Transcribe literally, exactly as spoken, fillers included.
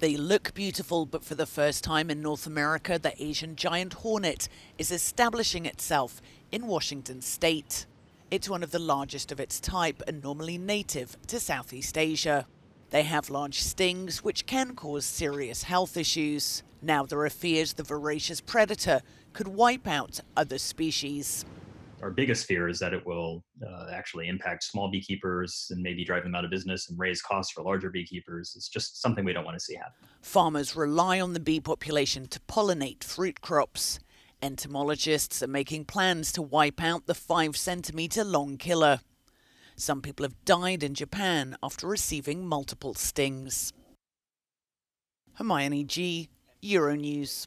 They look beautiful, but for the first time in North America, the Asian giant hornet is establishing itself in Washington state. It's one of the largest of its type and normally native to Southeast Asia. They have large stings, which can cause serious health issues. Now there are fears the voracious predator could wipe out other species. Our biggest fear is that it will uh, actually impact small beekeepers and maybe drive them out of business and raise costs for larger beekeepers. It's just something we don't want to see happen. Farmers rely on the bee population to pollinate fruit crops. Entomologists are making plans to wipe out the five centimeter long killer. Some people have died in Japan after receiving multiple stings. Hamayani G, Euronews.